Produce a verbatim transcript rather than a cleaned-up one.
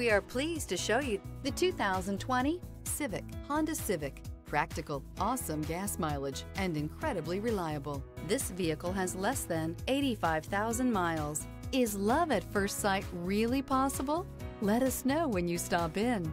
We are pleased to show you the two thousand twenty Civic, Honda Civic. Practical, awesome gas mileage, and incredibly reliable. This vehicle has less than eighty-five thousand miles. Is love at first sight really possible? Let us know when you stop in.